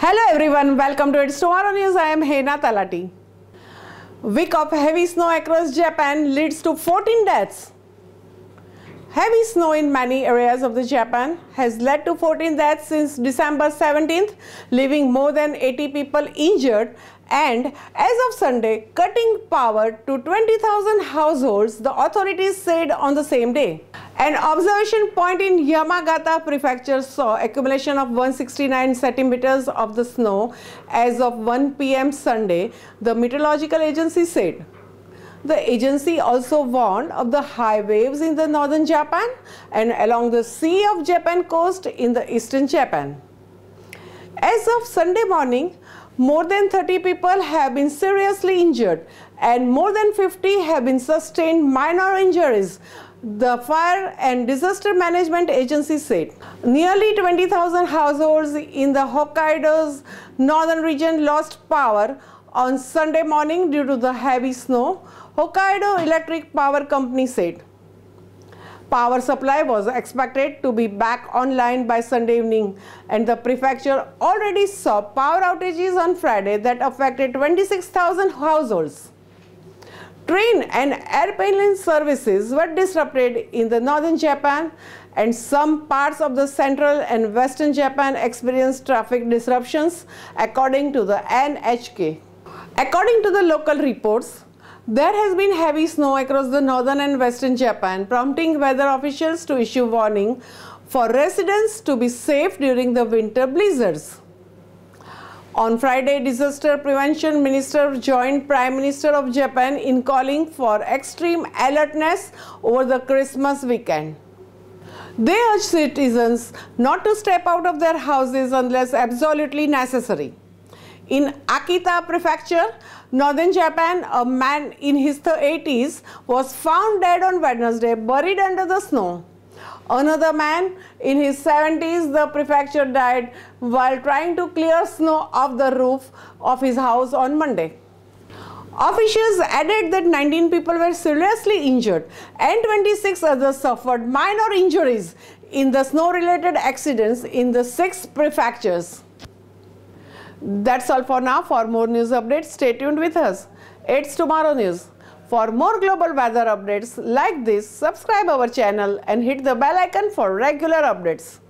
Hello everyone, welcome to It's Tomorrow News. I am Hena Talati. Week of heavy snow across Japan leads to 14 deaths. Heavy snow in many areas of the Japan has led to 14 deaths since December 17th, leaving more than 80 people injured, and as of Sunday, cutting power to 20,000 households, the authorities said on the same day. An observation point in Yamagata Prefecture saw accumulation of 169 centimeters of the snow as of 1 p.m. Sunday, the meteorological agency said. The agency also warned of the high waves in the northern Japan and along the Sea of Japan coast in the eastern Japan. As of Sunday morning, more than 30 people have been seriously injured and more than 50 have been sustained minor injuries, the Fire and Disaster Management Agency said. Nearly 20,000 households in the Hokkaido's northern region lost power on Sunday morning due to the heavy snow, Hokkaido Electric Power Company said. Power supply was expected to be back online by Sunday evening, and the prefecture already saw power outages on Friday that affected 26,000 households. Train and airplane services were disrupted in the northern Japan, and some parts of the central and western Japan experienced traffic disruptions, according to the NHK. According to the local reports, there has been heavy snow across the northern and western Japan, prompting weather officials to issue warning for residents to be safe during the winter blizzards. On Friday, Disaster Prevention Minister joined Prime Minister of Japan in calling for extreme alertness over the Christmas weekend. They urged citizens not to step out of their houses unless absolutely necessary. In Akita Prefecture, northern Japan, a man in his 80s was found dead on Wednesday, buried under the snow. Another man in his 70s, the prefecture, died while trying to clear snow off the roof of his house on Monday. Officials added that 19 people were seriously injured and 26 others suffered minor injuries in the snow-related accidents in the 6 prefectures. That's all for now. For more news updates, stay tuned with us. It's Tomorrow News. For more global weather updates like this, subscribe our channel and hit the bell icon for regular updates.